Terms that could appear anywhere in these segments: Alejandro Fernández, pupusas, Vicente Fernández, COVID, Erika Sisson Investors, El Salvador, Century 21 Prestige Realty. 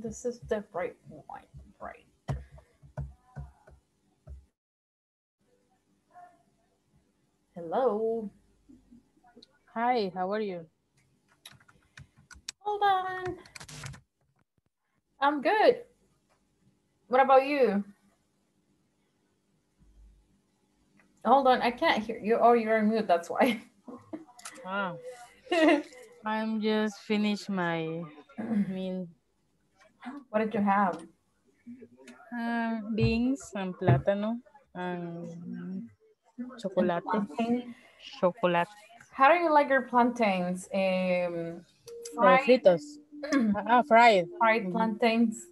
This is the right one, right? Hello. Hi, how are you? Hold on. I'm good. What about you? Hold on, I can't hear you. Oh, you're on mute, that's why. Wow. I'm just finished my meal. What did you have? Beans and plátano and chocolate. Chocolate. How do you like your plantains? Fritos. Fried. Fried plantains.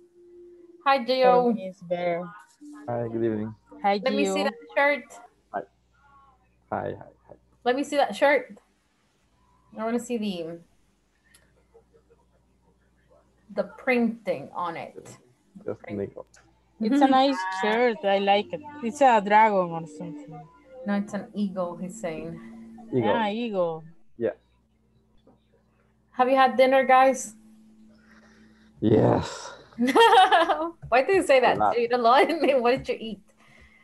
Hi, Gio. Hi, good evening. Hi, Gio. Let me see that shirt. Hi. Hi. Let me see that shirt. I want to see the printing on it. Just make up. It's a nice shirt. I like it. It's a dragon or something. No, it's an eagle, he's saying. Eagle. Yeah, eagle. Yeah. Have you had dinner, guys? Yes. Why do you say that? You ate a lot. What did you eat?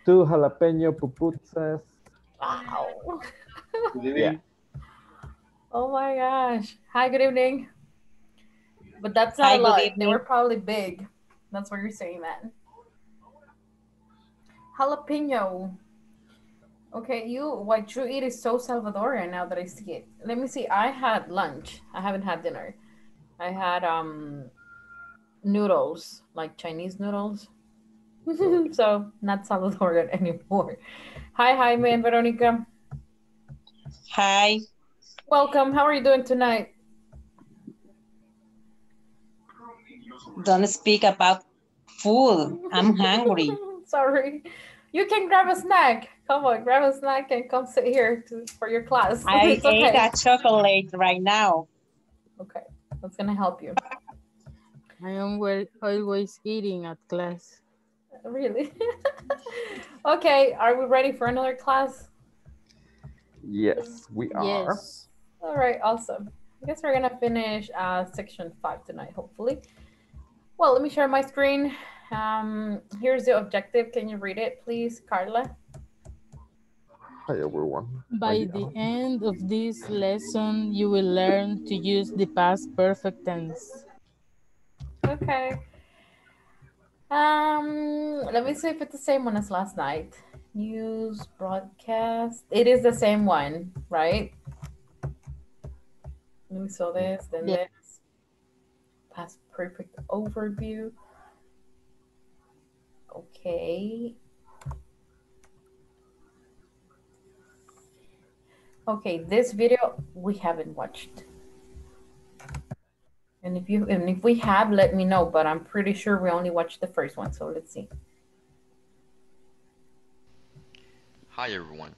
2 jalapeno pupusas. Wow. Yeah. Oh my gosh. Hi, good evening. But that's not a lot. They were probably big. That's why you're saying that. Jalapeno. Okay, what you eat is so Salvadorian now that I see it. Let me see. I had lunch. I haven't had dinner. I had noodles, like Chinese noodles. So not Salvadorian anymore. Hi, Jaime and Veronica. Hi. Welcome. How are you doing tonight? Don't speak about food. I'm hungry. Sorry. You can grab a snack. Come on, grab a snack and come sit here for your class. I ate a chocolate right now. Okay, that's going to help you. I am always eating at class. Really? Okay, are we ready for another class? Yes, we are. Yes. All right, awesome. I guess we're going to finish section 5 tonight, hopefully. Well, let me share my screen. Here's the objective. Can you read it, please, Carla? Hi, everyone. By the end of this lesson, you will learn to use the past perfect tense. Okay. Let me see if it's the same one as last night. News, broadcast. It is the same one, right? Let me saw this, then yeah. This. Past perfect overview. Okay. Okay, this video we haven't watched. And if we have, let me know, but I'm pretty sure we only watched the first one, so let's see. Hi everyone.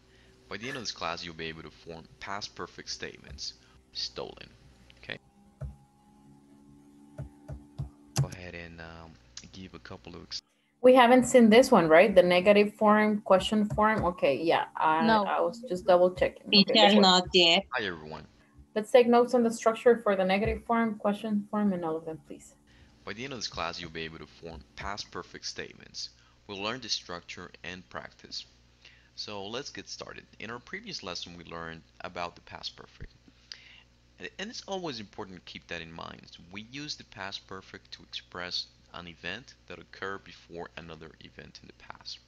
By the end of this class, you'll be able to form past perfect statements. Stolen. Okay. Go ahead and give a couple of examples. We haven't seen this one, right? The negative form, question form. Okay, yeah. No. I was just double checking. Okay, not yet. Hi, everyone. Let's take notes on the structure for the negative form, question form, and all of them, please. By the end of this class, you'll be able to form past perfect statements. We'll learn the structure and practice. So let's get started. In our previous lesson, we learned about the past perfect. And it's always important to keep that in mind. We use the past perfect to express an event that occurred before another event in the past.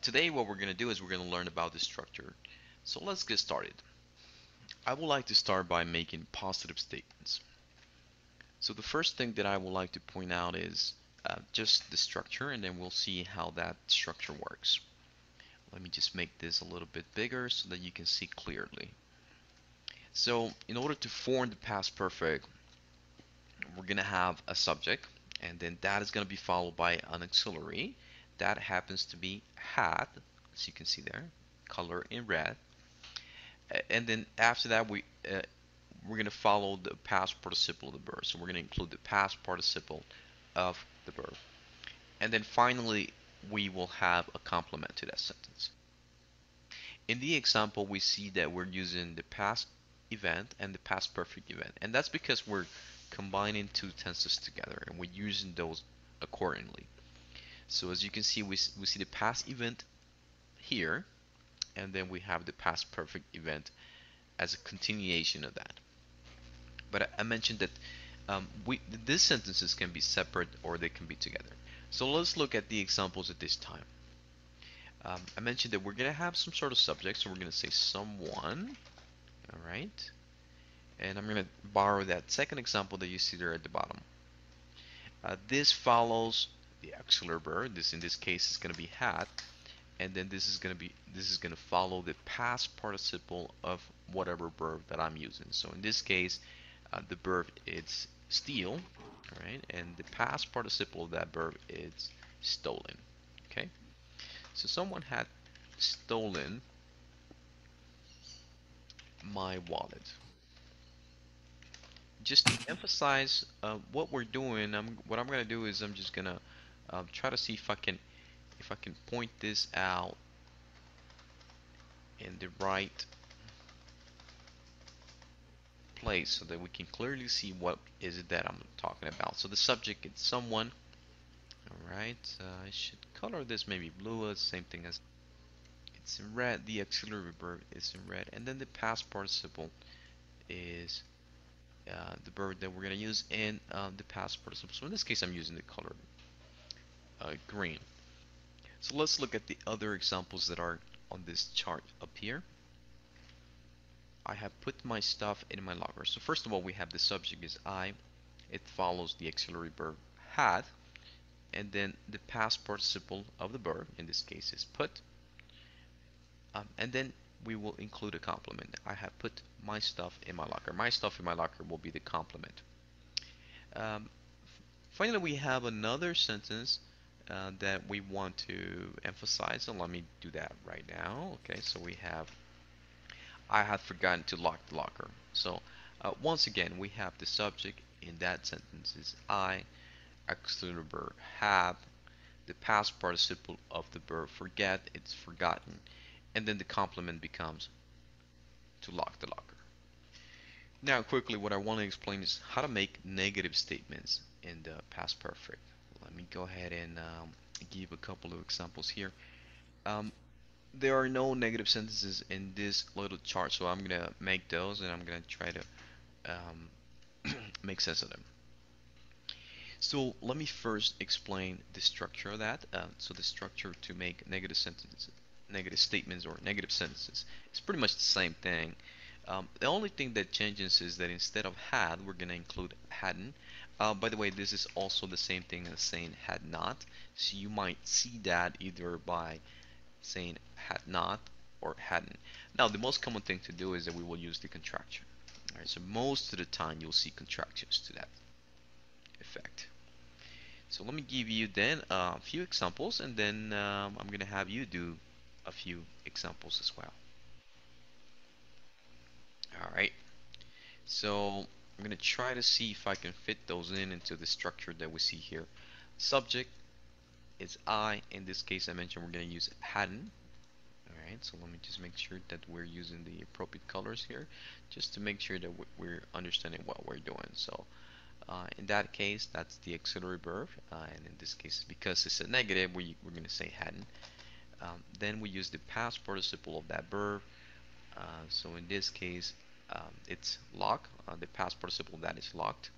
Today what we're going to do is we're going to learn about the structure. So let's get started. I would like to start by making positive statements. So the first thing that I would like to point out is just the structure, and then we'll see how that structure works. Let me just make this a little bit bigger so that you can see clearly. So in order to form the past perfect, we're going to have a subject, and then that is going to be followed by an auxiliary that happens to be had, as you can see there, color in red. And then after that, we're going to follow the past participle of the verb. So we're going to include the past participle of the verb. And then finally, we will have a complement to that sentence. In the example, we see that we're using the past event and the past perfect event. And that's because we're combining two tensors together, and we're using those accordingly. So as you can see, we see the past event here, and then we have the past perfect event as a continuation of that. But I mentioned that these sentences can be separate or they can be together. So let's look at the examples at this time. I mentioned that we're going to have some sort of subject, so we're going to say someone, all right? And I'm going to borrow that second example that you see there at the bottom. This follows the auxiliary verb. This, in this case, is going to be had, and then this is going to follow the past participle of whatever verb that I'm using. So in this case, the verb is steal, all right, and the past participle of that verb is stolen. Okay, so someone had stolen my wallet. Just to emphasize what we're doing, what I'm going to do is I'm just going to try to see if I can point this out in the right place so that we can clearly see what is it that I'm talking about. So the subject is someone. All right, I should color this maybe blue. Same thing as it's in red. The auxiliary verb is in red, and then the past participle is the verb that we're going to use in the past participle. So in this case, I'm using the color green. So let's look at the other examples that are on this chart up here. I have put my stuff in my locker. So first of all, we have the subject is I. It follows the auxiliary verb had, and then the past participle of the verb, in this case, is put. And then we will include a complement. I have put my stuff in my locker. My stuff in my locker will be the complement. Finally, we have another sentence that we want to emphasize. So let me do that right now. Okay, so we have, I had forgotten to lock the locker. So once again, we have the subject in that sentence is I, auxiliary verb have, the past participle of the verb forget, it's forgotten, and then the complement becomes to lock the locker. Now quickly, what I want to explain is how to make negative statements in the past perfect. Let me go ahead and give a couple of examples here. There are no negative sentences in this little chart, so I'm gonna make those and I'm gonna try to make sense of them. So let me first explain the structure of that. So the structure to make negative sentences, negative statements or negative sentences, it's pretty much the same thing. The only thing that changes is that instead of had, we're gonna include hadn't. By the way, this is also the same thing as saying had not, so you might see that either by saying had not or hadn't. Now the most common thing to do is that we will use the contraction. All right, so most of the time you'll see contractions to that effect. So let me give you then a few examples, and then I'm gonna have you do a few examples as well. All right, so I'm gonna try to see if I can fit those in into the structure that we see here. Subject is I. In this case, I mentioned we're going to use hadn't. All right, so let me just make sure that we're using the appropriate colors here, just to make sure that we're understanding what we're doing. So in that case, that's the auxiliary verb, and in this case, because it's a negative, we're going to say hadn't. Then we use the past participle of that verb. So in this case, it's lock. The past participle of that is locked.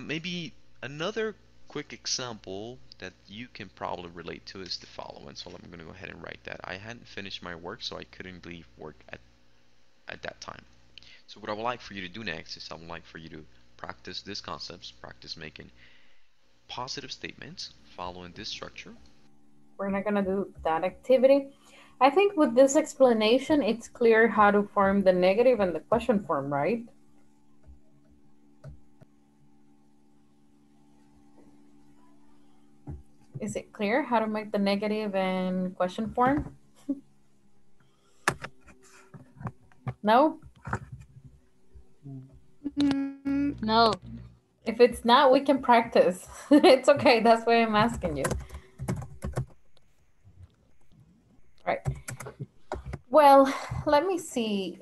Maybe another quick example that you can probably relate to is the following. So I'm going to go ahead and write that. I hadn't finished my work, so I couldn't leave work at that time. So what I would like for you to do next is I would like for you to practice these concepts, practice making positive statements following this structure. We're not going to do that activity. I think with this explanation, it's clear how to form the negative and the question form, right? Is it clear how to make the negative and question form? No? No. If it's not, we can practice. It's okay, that's why I'm asking you. Right. Well, let me see.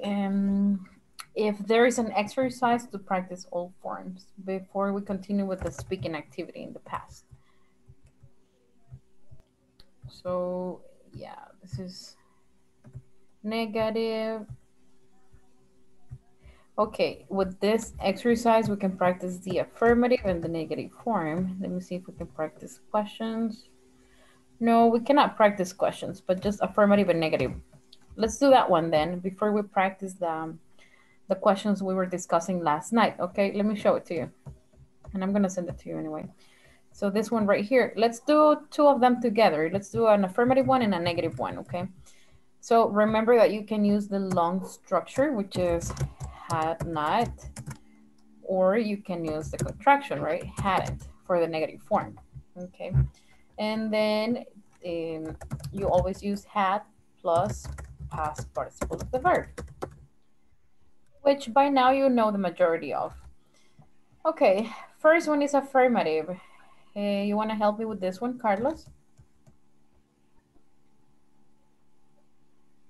if there is an exercise to practice all forms before we continue with the speaking activity in the past. So yeah, this is negative. Okay, with this exercise, we can practice the affirmative and the negative form. Let me see if we can practice questions. No, we cannot practice questions, but just affirmative and negative. Let's do that one then before we practice the questions we were discussing last night. Okay, let me show it to you. And I'm gonna send it to you anyway. So this one right here, let's do two of them together. Let's do an affirmative one and a negative one, okay? So remember that you can use the long structure, which is had not, or you can use the contraction, right? Hadn't for the negative form, okay? And then you always use had plus past participle of the verb, which by now you know the majority of. Okay, first one is affirmative. You want to help me with this one, Carlos?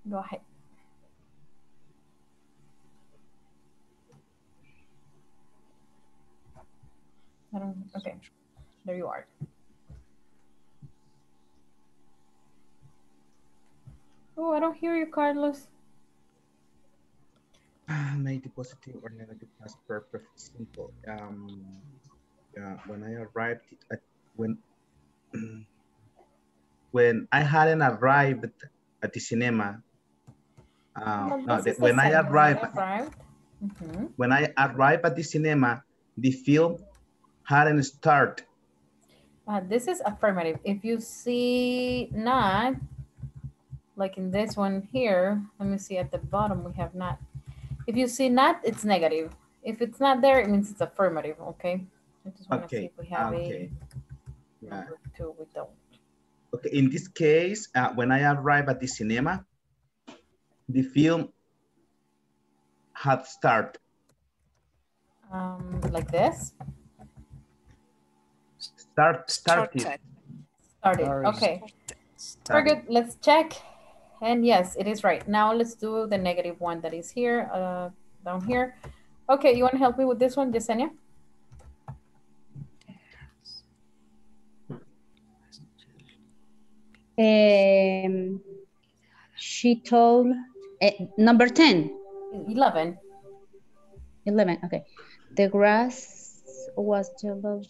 Go ahead. I don't, okay, there you are. Oh, I don't hear you, Carlos. Make the positive or negative past perfect simple. When I arrived at, when I hadn't arrived at the cinema. When I arrived at the cinema, the film hadn't started. This is affirmative. If you see not, like in this one here, let me see at the bottom, we have not. If you see not, it's negative. If it's not there, it means it's affirmative, okay? I just want to see if we have a number two, we don't. Okay, in this case, when I arrived at the cinema, the film had started. Like this? Started, okay. Very good, let's check. And yes, it is right. Now let's do the negative one that is here, down here. Okay, you want to help me with this one, Yesenia? She told, number 10. 11, okay. The grass was yellow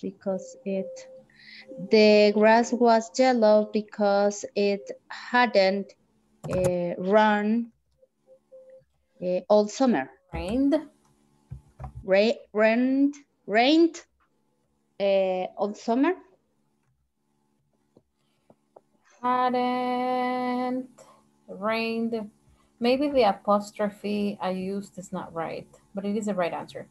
because it, hadn't run all summer. Rained all summer. Hadn't rained. Maybe the apostrophe I used is not right, but it is the right answer.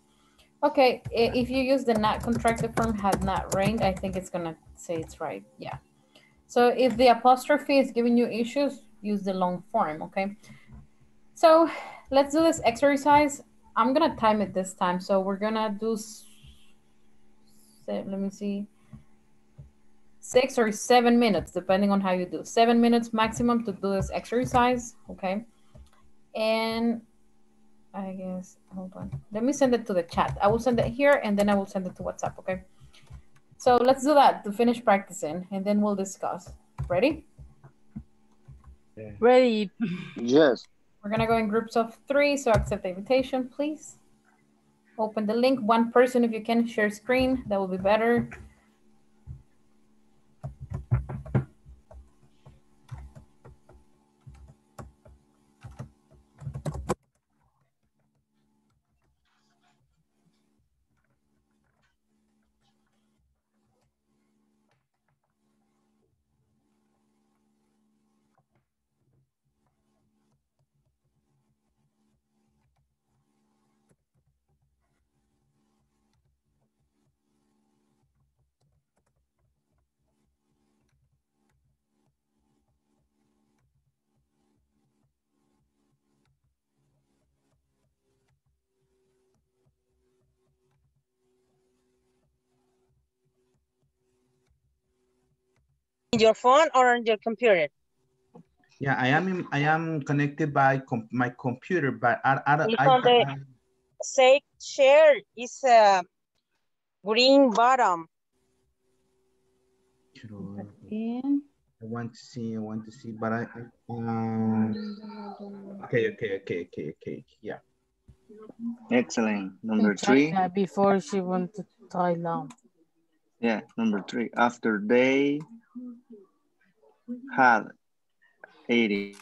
Okay, if you use the not contracted form, had not rained, I think it's gonna say it's right. Yeah. So if the apostrophe is giving you issues, use the long form, okay? So let's do this exercise. I'm gonna time it this time. So we're gonna do, let me see, 6 or 7 minutes, depending on how you do. 7 minutes maximum to do this exercise, okay? And I guess, hold on. Let me send it to the chat. I will send it here and then I will send it to WhatsApp, okay? So let's do that to finish practicing and then we'll discuss. Ready? Yeah. Ready. Yes. We're gonna go in groups of 3, so accept the invitation, please. Open the link, one person if you can, share screen, that will be better. Your phone or on your computer? Yeah, I am connected by my computer, but I said chair is a green bottom. I want to see, but okay, yeah. Excellent. Number three. Before she went to Thailand. Yeah, number three. After they had 18.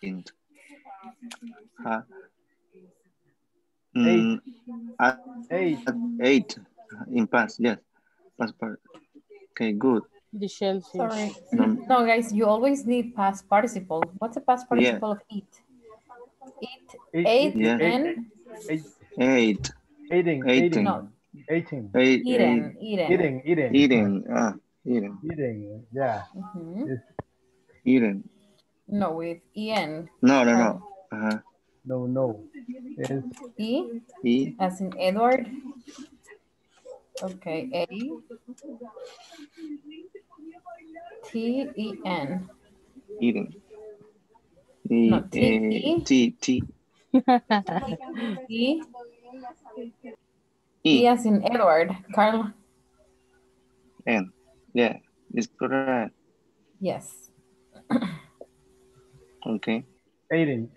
Eight. In past, yes. Past part. Okay, good. The shellfish. Sorry. No, guys, you always need past participle. What's the past participle of eat? Eating. Yeah. Eating. No, with en. No. No. It's E as in Edward. Okay, A T E N. Eating. E as in Edward, Carl. N. Yeah, it's correct. Yes. Okay. Eden.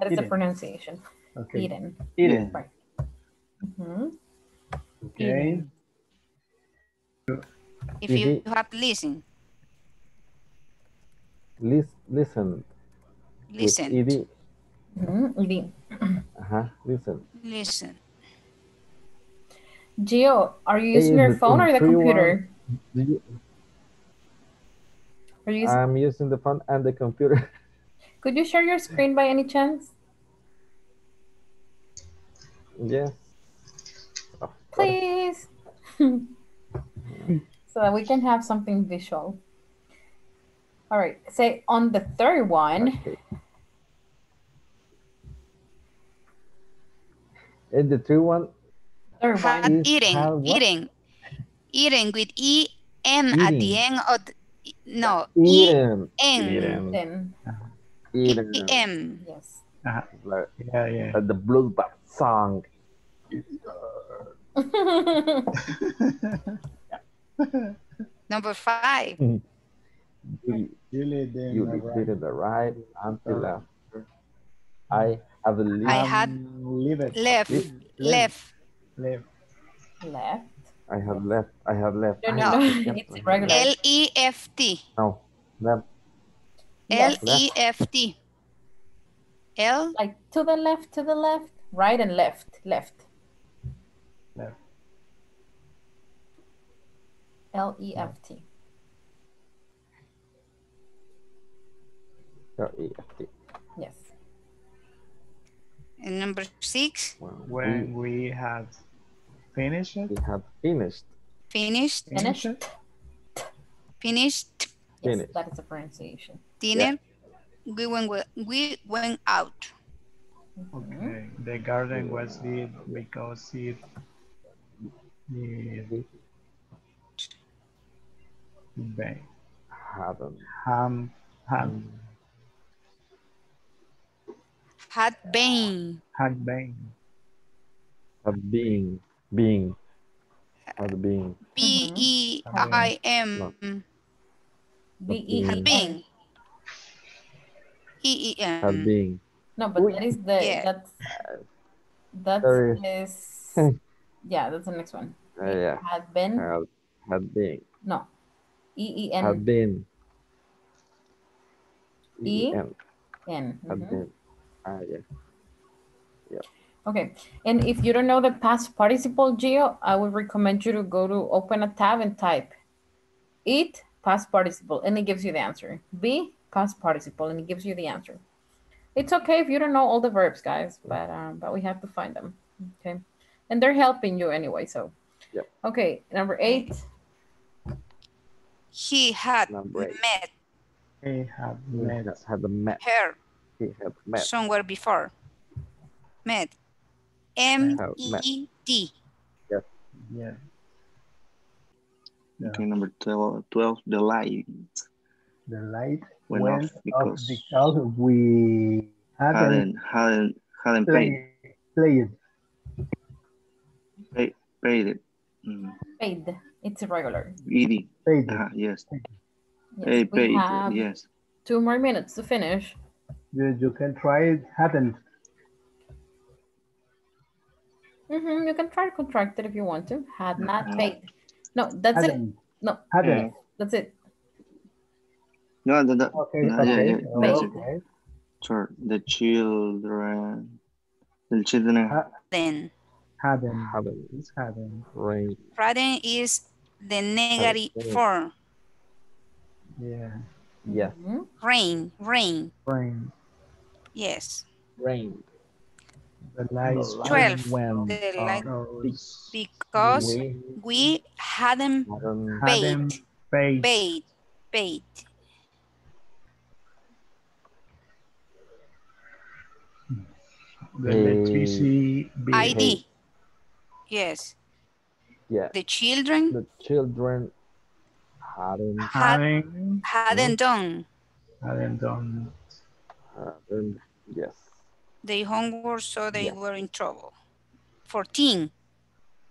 That is the pronunciation. Okay. Eden. Right. Okay. If you have listened. Listen. Gio, are you using your phone or the computer? I'm using the phone and the computer. Could you share your screen by any chance? Yes. Please. So that we can have something visual. All right. Say on the third one. Okay. In the third one. Eating with E-M at the end of the, no, E-M. E-M. Yes. Yeah. The Blue Bat song. Number 5. You repeated the right until I have left. No, it's regular. L-E-F-T. No, left. L-E-F-T. L? Like to the left, right and left. L-E-F-T. L-E-F-T. Yes. And number 6. When we have finished. Finished. Yes, that is the pronunciation. Dinner. Yeah. We went out. Okay. The garden was deep because it. Had been. B-E-I-M. B-E-I-M. E-E-M. Had been. No, but that is the, yeah. That's the next one. Yeah. Had been. No. E-E-N. Had been. E-E-N. Had been. Yeah. Yep. Okay, and if you don't know the past participle, Gio, I would recommend you to go to open a tab and type eat past participle, and it gives you the answer. Be past participle, and it gives you the answer. It's okay if you don't know all the verbs, guys, but we have to find them. Okay, and they're helping you anyway. So, yep. Okay, number 8. He had met her somewhere before. Met. M-E-E-T. Yes. Yeah. Okay, number 12. The light. The light went off because we hadn't hadn't paid. Paid. Mm. Paid. It's irregular. Ed. Paid. Yes. Yes. Paid. Yes. 2 more minutes to finish. You can try it. Hadn't. Mm-hmm. You can try contracted if you want to. Had not paid. No, that's hadn't. It. No. Hadn't. That's it. No, the okay, no, okay. Yeah, yeah, that's okay. It. Sure. The children. Then. Hadn't. Right. Hadn't is the negative form. Yeah. Yeah. Mm-hmm. Rain. Yes. Rain. The lights 12. Went the light because we hadn't paid. The electricity bill. ID. Yes. Yeah. The children hadn't done. Yes. They homework, so they were in trouble. 14.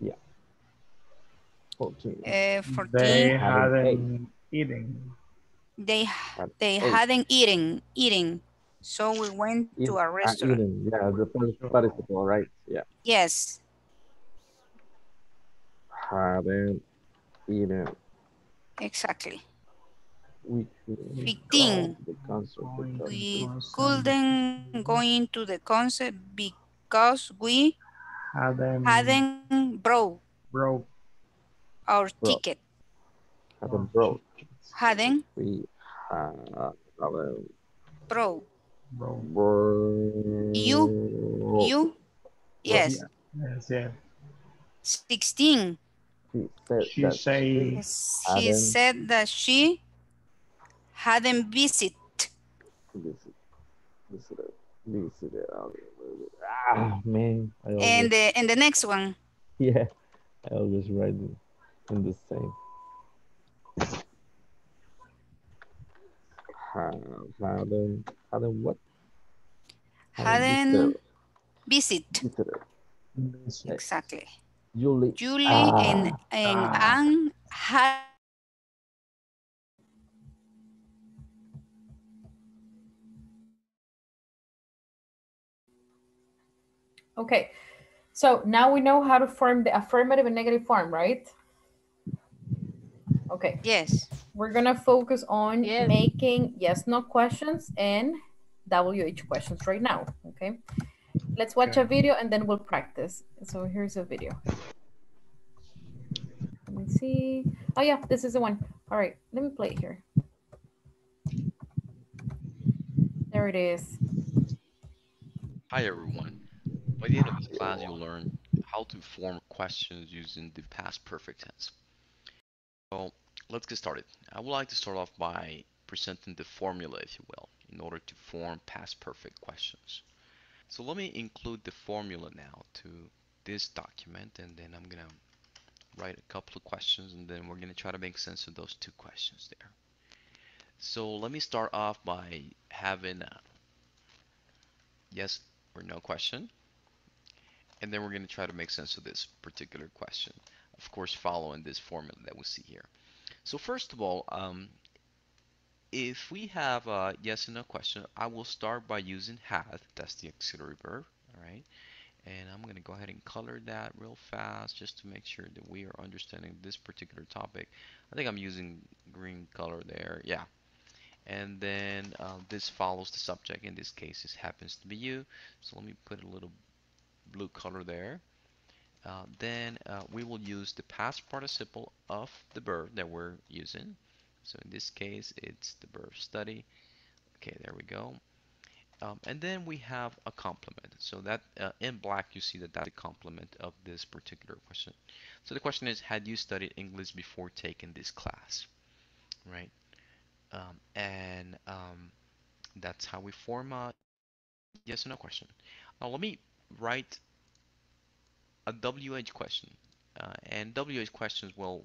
Yeah. 14. 14. They hadn't eaten. They hadn't eaten. So we went to a restaurant. Yeah, the first participle, right? Yeah. Yes. Hadn't eaten. Exactly. 15. We couldn't go into the concert because we hadn't brought our ticket. Hadn't brought. You? Yes. Yes. 16. She said that she hadn't visited. Ah, man. And the next one. Yeah, I always write in the same. Hadn't what? Hadn't visited. Exactly. Julie and Anne had. Okay, so now we know how to form the affirmative and negative form, right? Okay. Yes. We're gonna focus on making yes/no questions and WH questions right now. Okay. Let's watch a video and then we'll practice. So here's a video. Let me see. Oh yeah, this is the one. All right, let me play it here. There it is. Hi everyone. By the end of this class, you'll learn how to form questions using the past perfect tense. So let's get started. I would like to start off by presenting the formula, if you will, in order to form past perfect questions. So let me include the formula now to this document, and then I'm going to write a couple of questions, and then we're going to try to make sense of those 2 questions there. So let me start off by having a yes or no question, and then we're going to try to make sense of this particular question, of course following this formula that we see here. So first of all, if we have a yes and no question, I will start by using had. That's the auxiliary verb, all right? And I'm going to go ahead and color that real fast just to make sure that we are understanding this particular topic. I think I'm using green color there, yeah. And then this follows the subject. In this case, this happens to be you. So let me put a little blue color there. Then we will use the past participle of the verb that we're using. So in this case, it's the verb study. Okay, there we go. And then we have a complement. So that in black, you see that that's the complement of this particular question. So the question is, had you studied English before taking this class? Right? That's how we form a yes or no question. Now let me write a WH question. And WH questions will...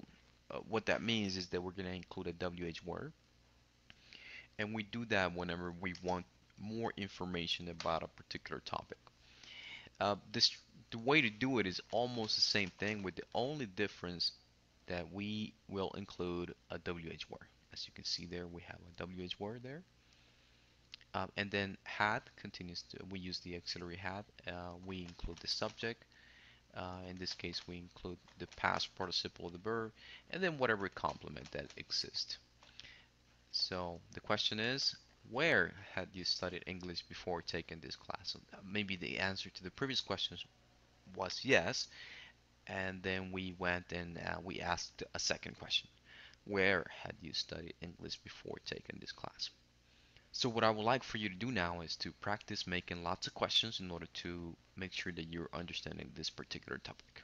what that means is that we're going to include a WH word, and we do that whenever we want more information about a particular topic. The way to do it is almost the same thing, with the only difference that we will include a WH word. As you can see there, we have a WH word there. And then had continues to, we use the auxiliary had. We include the subject. In this case, we include the past participle of the verb, and then whatever complement that exists. So the question is, where had you studied English before taking this class? Maybe the answer to the previous questions was yes, and then we went and we asked a second question. Where had you studied English before taking this class? So what I would like for you to do now is to practice making lots of questions in order to make sure that you're understanding this particular topic.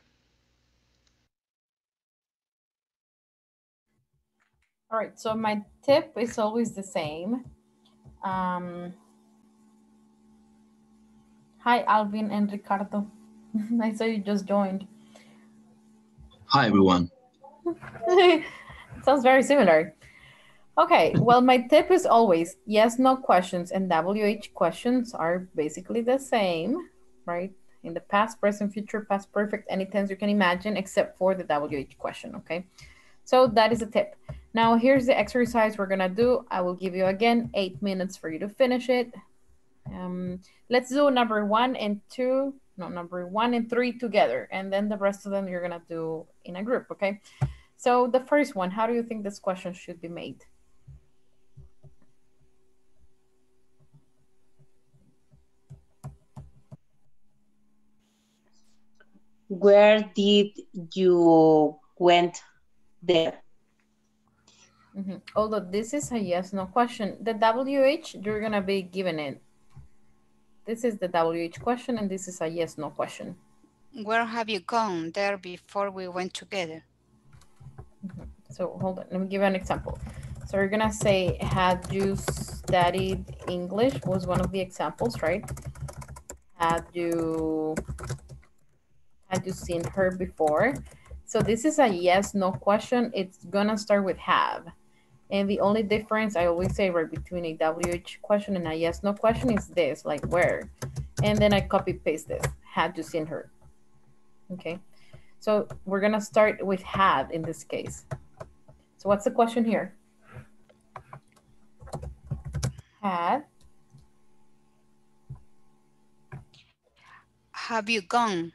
All right, so my tip is always the same. Hi, Alvin and Ricardo. I saw you just joined. Hi, everyone. Sounds very similar. Okay, well, my tip is always yes, no questions, and WH questions are basically the same, right? In the past, present, future, past perfect, any tense you can imagine, except for the WH question, okay? So that is a tip. Now, here's the exercise we're gonna do. I will give you, again, 8 minutes for you to finish it. Let's do number 1 and 3 together, and then the rest of them you're gonna do in a group, okay? So the first one, how do you think this question should be made? Where did you went there? Mm-hmm. Although this is a yes, no question. The WH, you're gonna be given it. This is the WH question and this is a yes, no question. Where have you gone there before we went together? Mm-hmm. So hold on, let me give you an example. So you're gonna say, had you studied English was one of the examples, right? Had you seen her before? So this is a yes, no question. It's gonna start with have. And the only difference I always say right between a WH question and a yes, no question is this, like where? And then I copy paste this, had you seen her? Okay, so we're gonna start with had in this case. So what's the question here? Have you gone?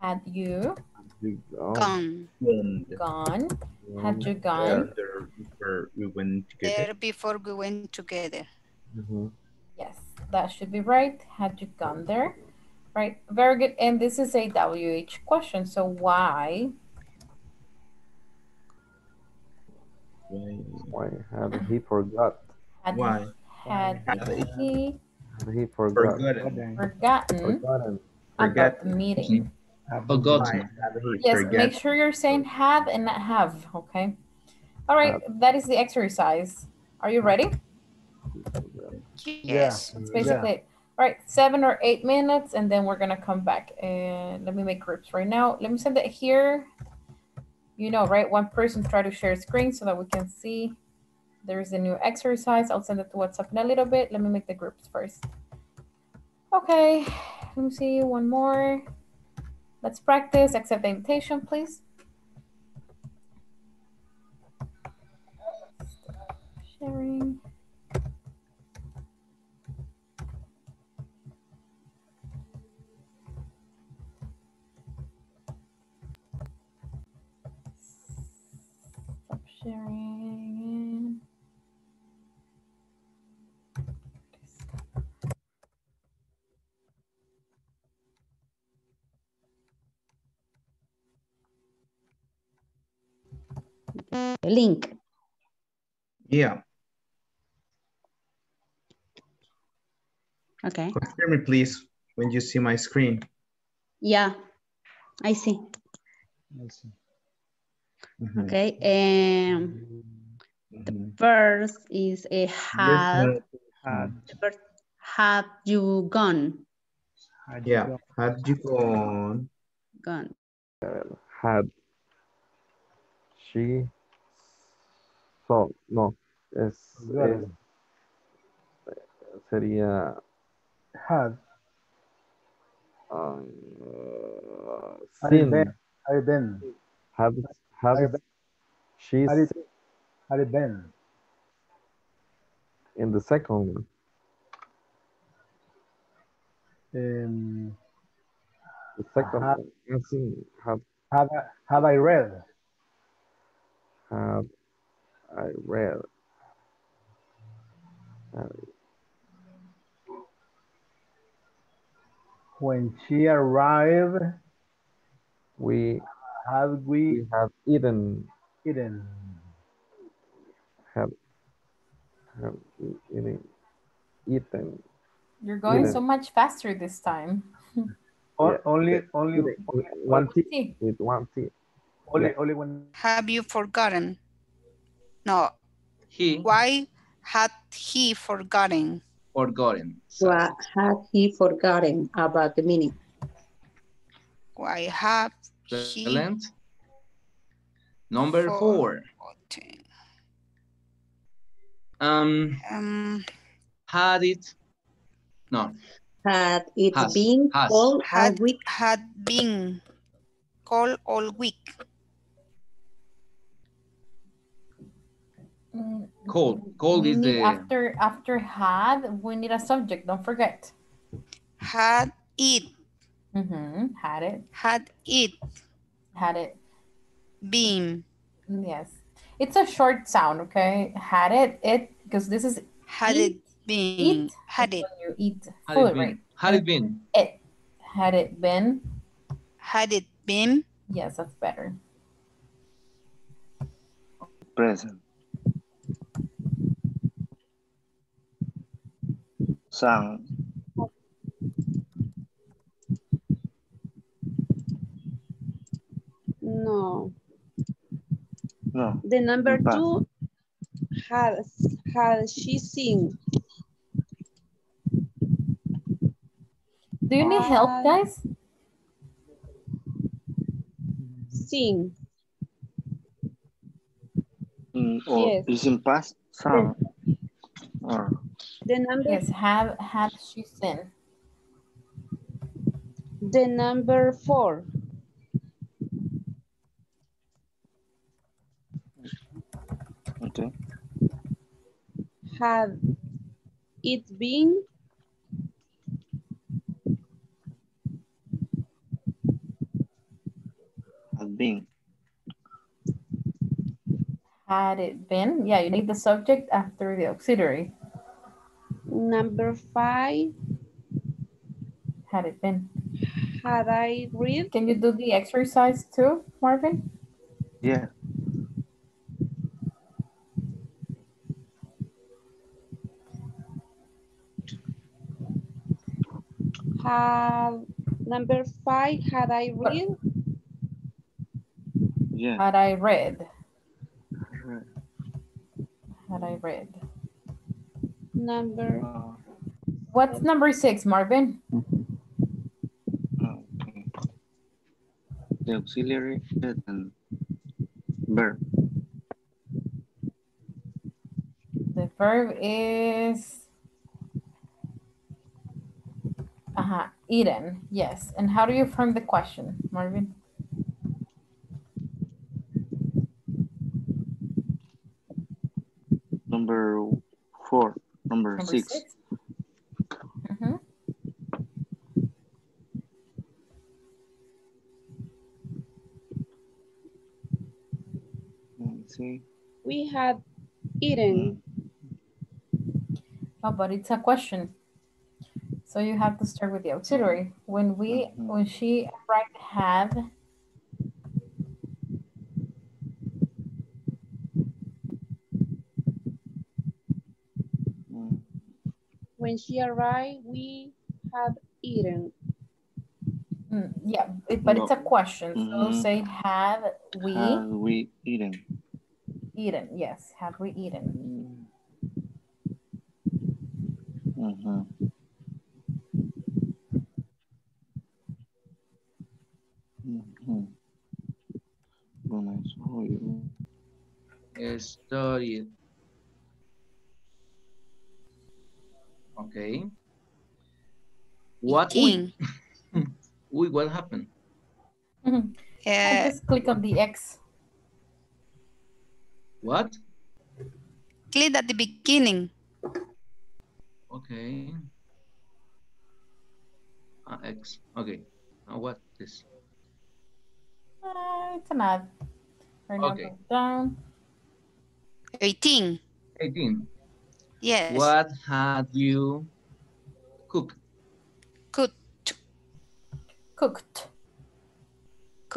Had you gone? Had you gone there before we went together? Mm-hmm. Yes, that should be right. Had you gone there? Right. Very good. And this is a WH question. So why had he forgot? Had he forgotten about the meeting? Forgotten. Yes, make sure you're saying have and not have, okay? All right, that is the exercise. Are you ready? Yes. That's basically it. All right, 7 or 8 minutes, and then we're gonna come back. And let me make groups right now. Let me send it here. You know, right? One person try to share screen so that we can see. There's a new exercise. I'll send it to WhatsApp in a little bit. Let me make the groups first. Okay, let me see one more. Let's practice. Accept the invitation, please. Stop sharing. Stop sharing. Link. Yeah. Okay. Confirm me, please, when you see my screen. Yeah, I see. Mm-hmm. Okay. The first is a have. Have you gone? Yeah. Have you gone? Gone. Had she? So, no, sería had Have been in the second one. The second have I read? Have I read? When she arrived, we have eaten. Have eaten. You're going so much faster this time. Only one. Have you forgotten? No. Why had he forgotten? So. Why had he forgotten about the meaning? Why had he? Number 4. Had been cold all week. Cold is the after had. We need a subject. Don't forget. Had it. Mm-hmm. Had it. Had it. Had it. Been. Yes. It's a short sound. Okay. Had it. It because this is had it. Been. Eat. Had it. When you eat food, right? Had it been. It. Had it been. Had it been. Yes, that's better. Present. Sound. No. The number 2 has she seen. Do you need help, guys? Sing. Yes. Using past sound. The number yes, have she seen. The number 4. Okay. Have it been. Had it been. Yeah, you need the subject after the auxiliary. Number 5. Had it been. Had I read? Can you do the exercise too, Marvin? Yeah. Number 5. Had I read? Yeah. Had I read? Had I read? Number. What's number 6, Marvin? The auxiliary and verb. The verb is eaten. Yes. And how do you frame the question, Marvin? Number six. Mm-hmm. Let's see. We have eaten. Oh, but it's a question. So you have to start with the auxiliary. When she arrived, had. When she arrived, we have eaten. Yeah, but it's a question. Mm-hmm. So say, have we? Have we eaten? Eaten, yes. Have we eaten? Mm-hmm. When I saw you, I studied. Okay. What? ooh, what happened? Mm-hmm. I just click on the X. What? Click at the beginning. Okay. X. Okay. Now what is this? It's an ad. Okay. Down. 18. 18. Yes. What have you cooked? Cooked.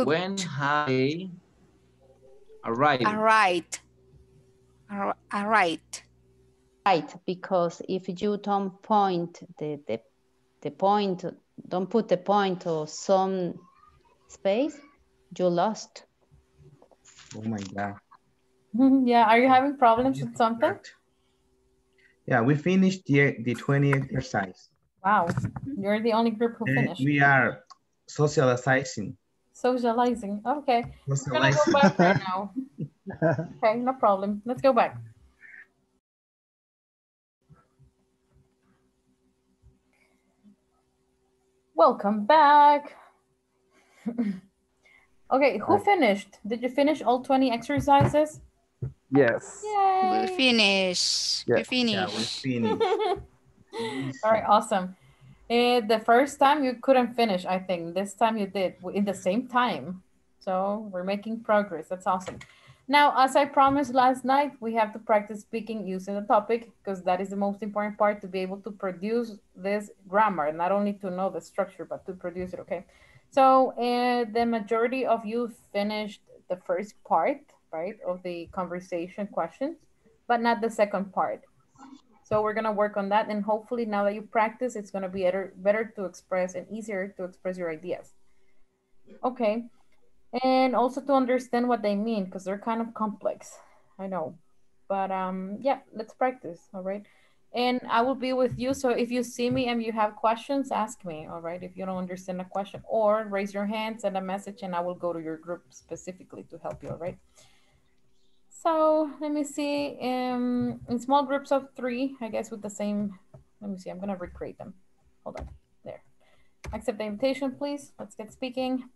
When have they arrived? Arrived. Right, because if you don't point the point, don't put the point or some space, you lost. Oh my God. Yeah, are you having problems with something? Yeah, we finished the 20th exercise. Wow, you're the only group who finished. We are socializing. Socializing, okay. Socializing. We're gonna go back right now. Okay, no problem. Let's go back. Welcome back. Okay, who finished? Did you finish all 20 exercises? Yes. Yay. We finished. Yes. We finished. Yeah, we finished. All right, awesome. The first time you couldn't finish, I think. This time you did in the same time. So we're making progress. That's awesome. Now, as I promised last night, we have to practice speaking using the topic because that is the most important part to be able to produce this grammar, not only to know the structure, but to produce it, okay? So the majority of you finished the first part, right, of the conversation questions, but not the second part. So we're going to work on that. And hopefully now that you practice, it's going to be better to express and easier to express your ideas. Okay. And also to understand what they mean, because they're kind of complex. I know. But yeah, let's practice. All right. And I will be with you. So if you see me and you have questions, ask me. All right. If you don't understand a question, or raise your hand, send a message, and I will go to your group specifically to help you. All right. So let me see. In small groups of 3, I guess with the same. Let me see. I'm going to recreate them. Hold on. There. Accept the invitation, please. Let's get speaking.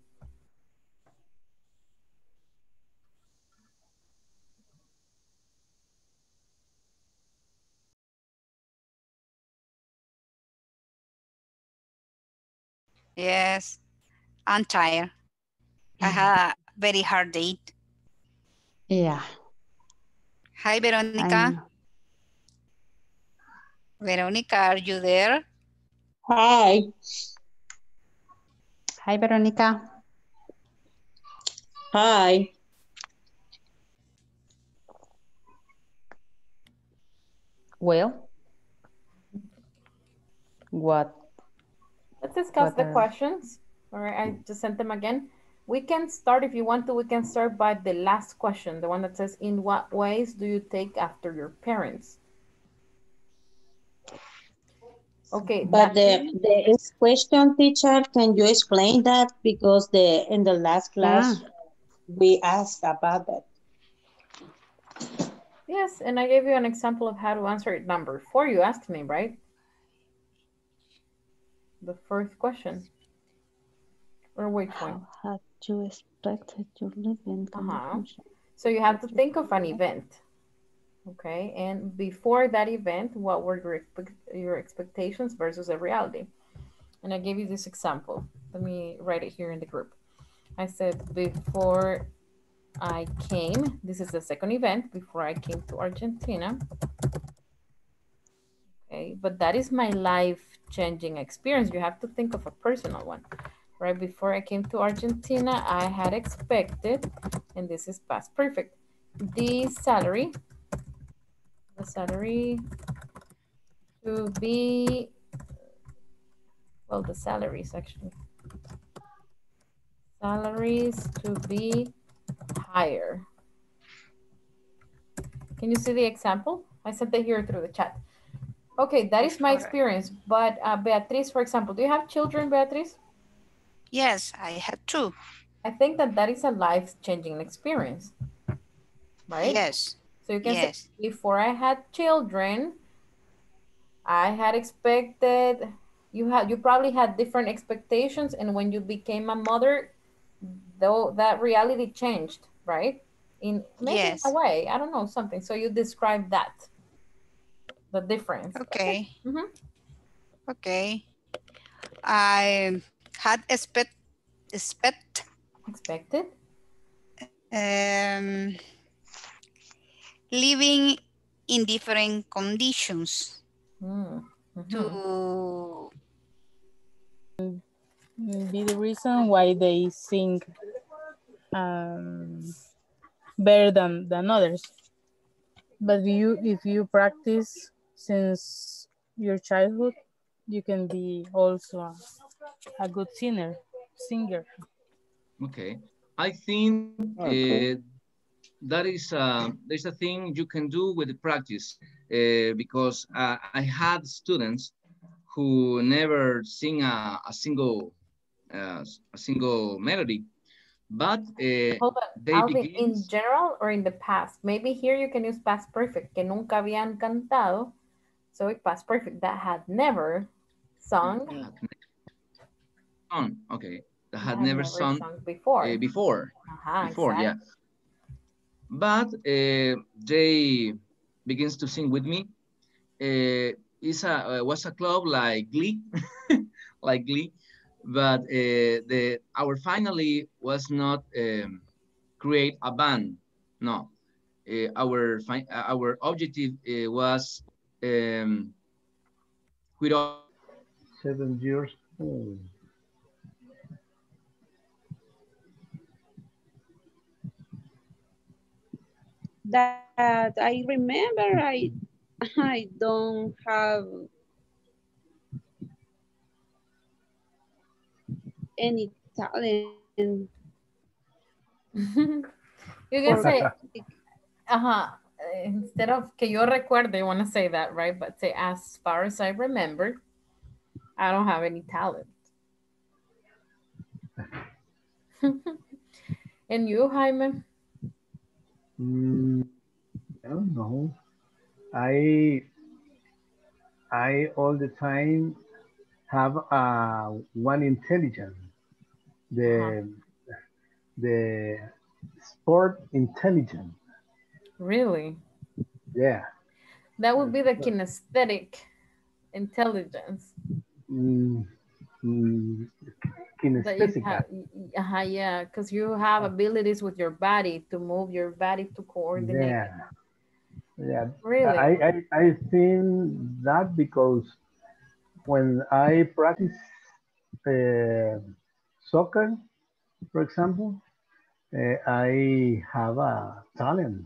Yes, I'm tired. I had a very hard day. Yeah. Hi, Veronica. Veronica, are you there? Hi. Hi, Veronica. Hi. Well, what? Let's discuss the questions. All right, I just sent them again. We can start, if you want to, we can start by the last question, the one that says, in what ways do you take after your parents? Okay. But the question, teacher, can you explain that? Because in the last class, we asked about that. Yes, and I gave you an example of how to answer it. Number 4, you asked me, right? The first question, or which one? How do you expect to live in condition? So you have to think of an event, okay? And before that event, what were your expectations versus the reality? And I gave you this example. Let me write it here in the group. I said, before I came, this is the second event, before I came to Argentina. Okay, but that is my life-changing experience. You have to think of a personal one. Right before I came to Argentina, I had expected, and this is past perfect, salaries to be higher. Can you see the example? I sent it here through the chat. Okay, that is my experience. But Beatriz, for example, do you have children, Beatriz? Yes, I have 2. I think that is a life-changing experience, right? Yes. So you can say, before I had children, I had expected you probably had different expectations, and when you became a mother, though, that reality changed, right? In maybe yes. a way, I don't know, something. So you describe that, the difference. Okay. Okay. Mm-hmm. Okay. I had expected living in different conditions. Mm-hmm. To be the reason why they think better than others. But if you practice since your childhood, you can be also a good singer. Okay, I think that is there's a thing you can do with the practice, because I had students who never sing a single melody, but they begin... In general or in the past? Maybe here you can use past perfect, que nunca habían cantado, so it's past perfect, that had never sung. Okay, that had never sung before. Before, exactly. Yeah. But they begins to sing with me. It was a club like Glee, but our finally was not create a band. No, our objective was without 7 years. Oh. That I remember, I don't have any talent. You can say, instead of que yo recuerde, you want to say that, right? But say, as far as I remember, I don't have any talent. And you, Jaime? I don't know. I all the time have one intelligence, the sport intelligence. Really? Yeah. That would be the kinesthetic intelligence. Yeah, because you have abilities with your body to move your body to coordinate. Yeah. Really? I think that because when I practice soccer, for example, I have a talent.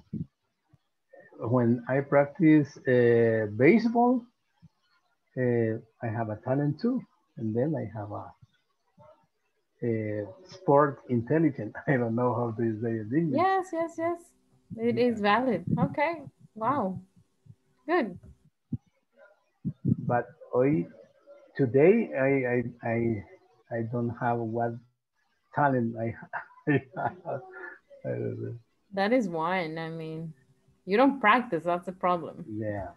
When I practice baseball, I have a talent too. And then I have a sport intelligence. I don't know how to say it. Yes. It is valid. Okay. Wow. Good. But today I don't have what talent I have. I don't know. That is one. I mean, you don't practice. That's the problem. Yeah.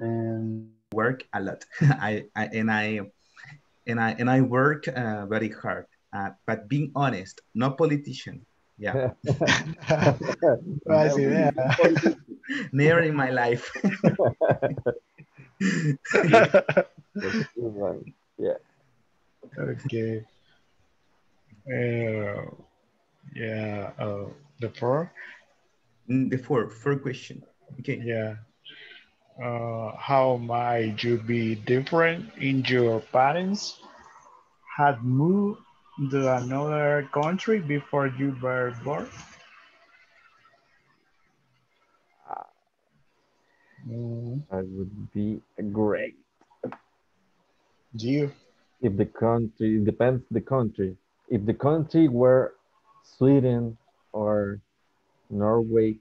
And work a lot. I work very hard, but being honest, no politician. Yeah. Never in my life. Yeah. Okay. Yeah. The fourth question. Okay. Yeah. How might you be different if your parents had moved to another country before you were born? That would be great. If the country, it depends the country. If the country were Sweden or Norway,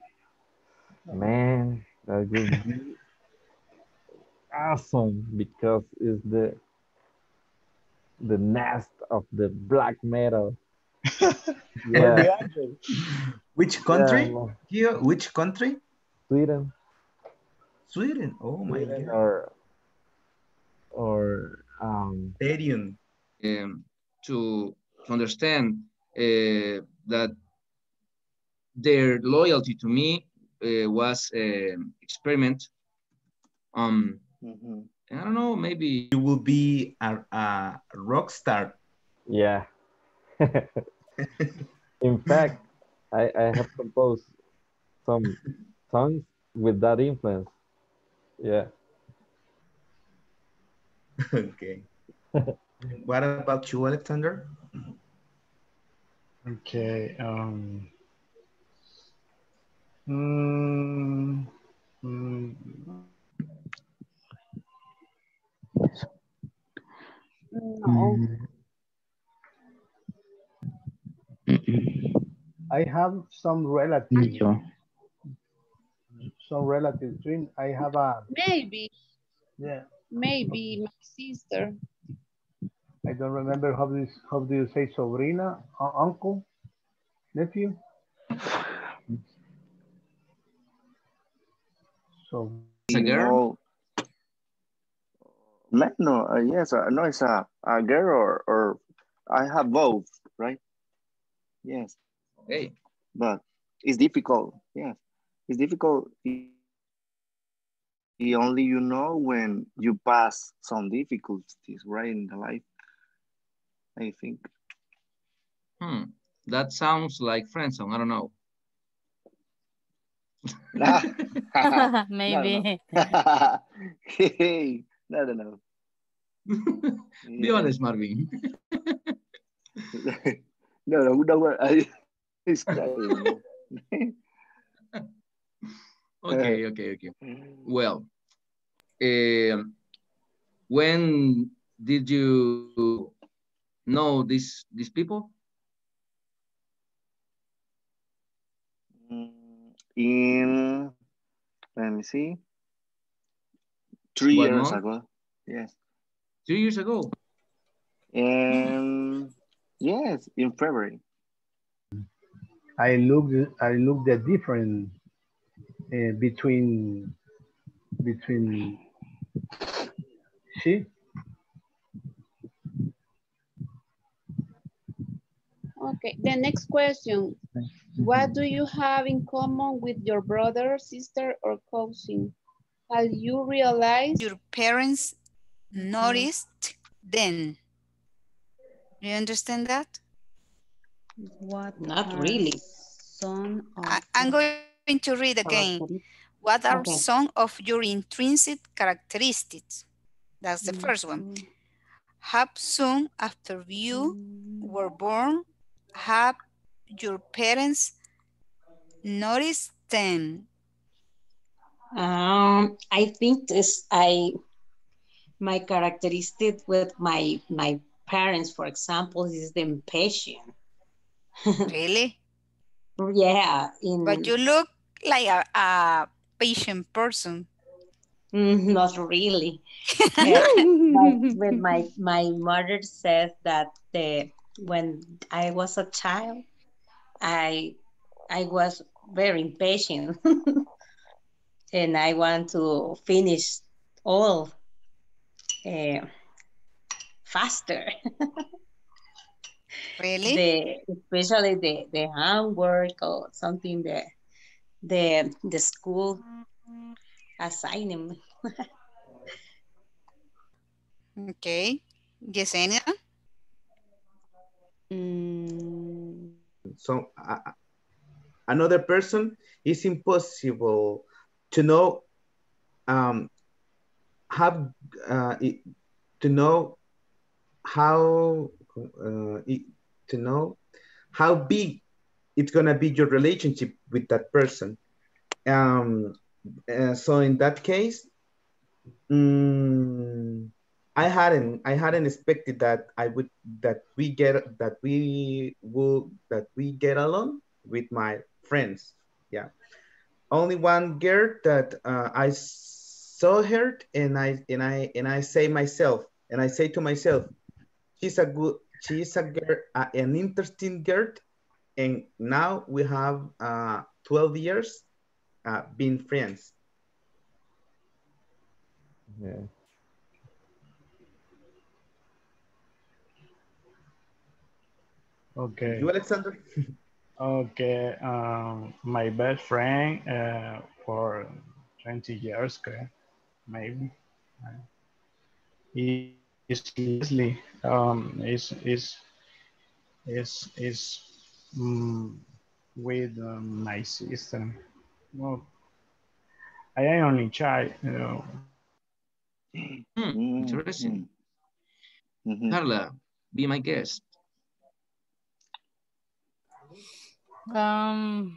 man, that would be awesome, because it's the nest of the black metal. Yeah. Which country? Here, which country? Sweden. Oh my God. Or or Perion. To understand that their loyalty to me was an experiment. I don't know, maybe you will be a rock star. Yeah. In fact, I have composed some songs with that influence. Yeah. Okay. What about you, Alexander? Okay. No. I have some relatives. I have a... Maybe. Yeah. Maybe my sister. I don't remember how do you say sobrina, uncle, nephew? So it's a girl. No, yes, no, it's a girl or I have both, right? Yes. Okay. But it's difficult. Yes, it's difficult. You only you know when you pass some difficulties, right, in the life. I think. That sounds like friendzone. I don't know. Maybe. Hey, I don't know. Be honest, Marvin. No. Okay. Well, when did you know these people? In, let me see, 3 years ago. Yes. 3 years ago? Yes, in February. I looked at difference between she. Okay, the next question. What do you have in common with your brother, sister, or cousin? Have you realized your parents noticed then? Do you understand that? What? Not really. I'm going to read again. What are some of your intrinsic characteristics? That's the first one. Have soon after you were born, have your parents noticed them? I think my characteristic with my parents, for example, is the impatient. Really? Yeah. But you look like a patient person. Not really. When my mother said that when I was a child, I was very impatient and I want to finish all faster. Really? Especially the homework or something, the school assignment. Okay, Yesenia. So another person, it's impossible to know how big it's gonna be your relationship with that person. So in that case, I hadn't expected that we get along with my friends. Yeah, only one girl that I saw her and I say myself and I say to myself, she's a girl, an interesting girl, and now we have 12 years being friends. Yeah. Okay. You, Alexander? Okay. My best friend for 20 years, okay, maybe. It's Leslie. Is with my sister. Well, I am only child, you know. Interesting. Mm-hmm. Carla, be my guest. I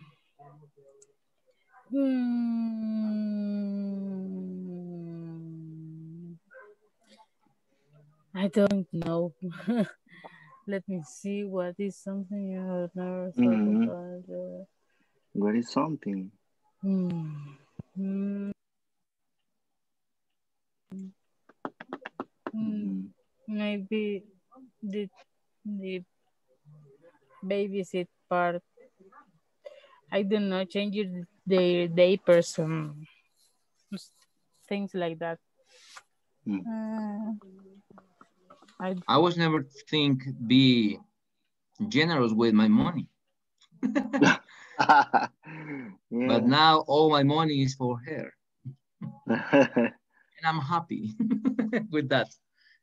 don't know. Let me see. What is something you have never thought about? What is something? Maybe the babysit part. I don't know. Change the day person. Things like that. I was never think be generous with my money. Yeah. But now all my money is for her. And I'm happy with that.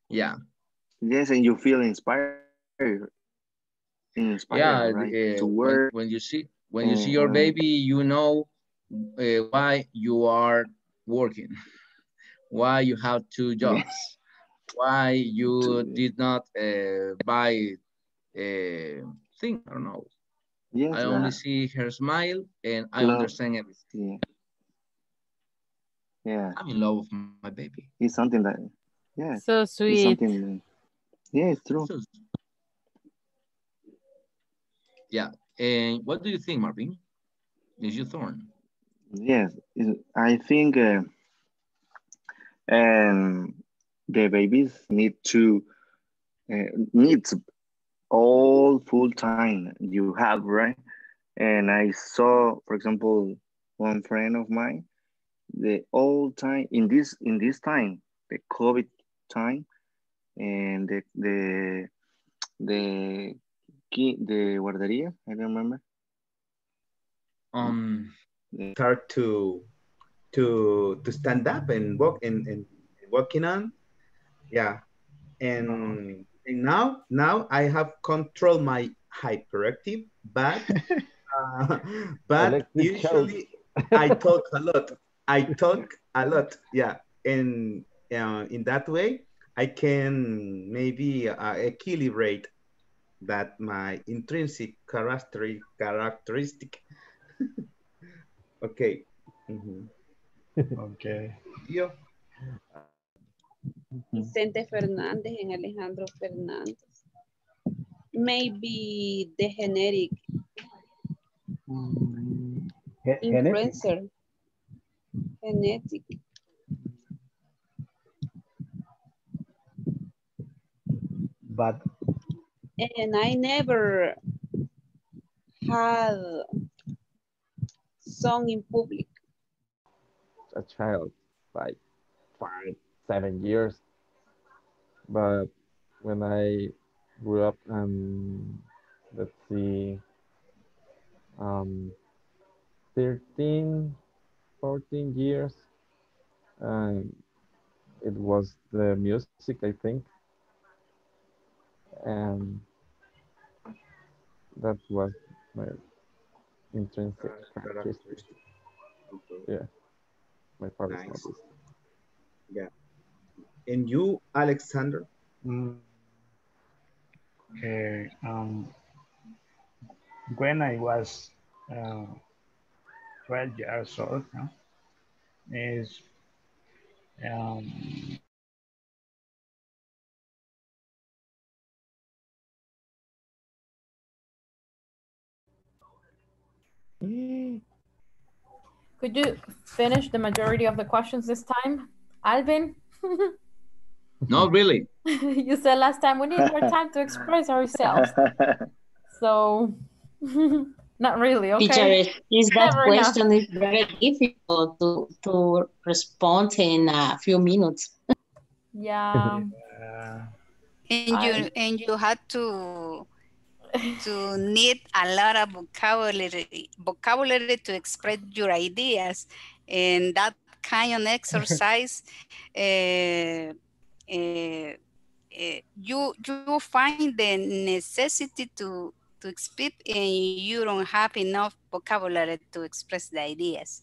Yeah. Yes, and you feel inspired. Yeah, right? To work. When you see your baby, you know why you are working, why you have two jobs. Why you did not buy a thing, I don't know. Yes, I only see her smile and I understand everything. Yeah. I'm in love with my baby. It's something that, yeah. So sweet. It's yeah, it's true. So, yeah, and what do you think, Marvin? Is your thorn? Yes, I think the babies need to need all full time you have, right? And I saw, for example, one friend of mine, the all time in this time, the COVID time, and the guardería. I don't remember. Start to stand up and walk and working on. Yeah, and now I have controlled my hyperactive, but usually I talk a lot. Yeah, and in that way I can maybe equilibrate that my intrinsic characteristic. Okay. Okay. Yeah. Vicente Fernández and Alejandro Fernández. Maybe the generic influencer. Genetic. But. And I never had sung in public. A child, like 5, 7 years. But when I grew up, let's see, 13, 14 years, it was the music, I think. And that was my intrinsic characteristic. Yeah, my father's nice. Yeah. And you, Alexander? Okay. When I was 12 years old, could you finish the majority of the questions this time, Alvin? Not really. You said last time we need more time to express ourselves. So, not really. Okay. Teacher, is that never question enough. Is very difficult to respond in a few minutes. Yeah. And you had to to need a lot of vocabulary to express your ideas. And that kind of exercise, you find the necessity to speak, and you don't have enough vocabulary to express the ideas.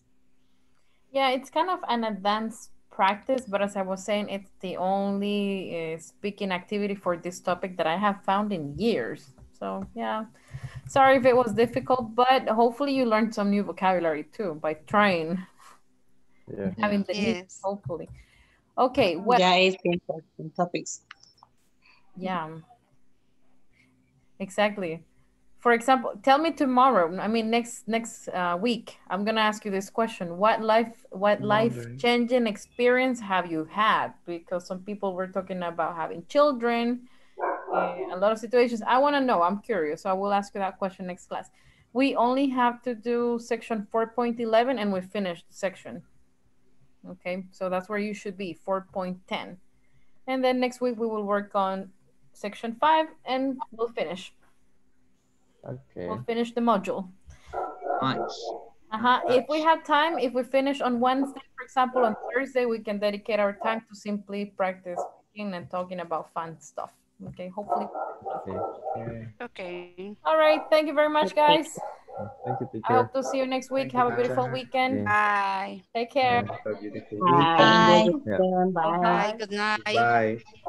Yeah, it's kind of an advanced practice, but as I was saying, it's the only speaking activity for this topic that I have found in years. So yeah, sorry if it was difficult, but hopefully you learned some new vocabulary too by trying. Yeah. Having the yes. Hopefully. Okay. Well, yeah, it's interesting topics. Yeah. Exactly. For example, tell me tomorrow. I mean, next week, I'm gonna ask you this question: What life-changing experience have you had? Because some people were talking about having children, a lot of situations. I want to know. I'm curious, so I will ask you that question next class. We only have to do section 4.11, and we finished the section. Okay, so that's where you should be, 4.10, and then next week we will work on section 5, and we'll finish. Okay. We'll finish the module. Nice. If we have time, if we finish on Wednesday, for example, on Thursday, we can dedicate our time to simply practice speaking and talking about fun stuff. Okay, hopefully. Okay. Okay. All right. Thank you very much, guys. Thank you. Take care. I hope to see you next week. Have a beautiful weekend. Bye. Take care. Bye. Bye. Bye. Good night. Bye.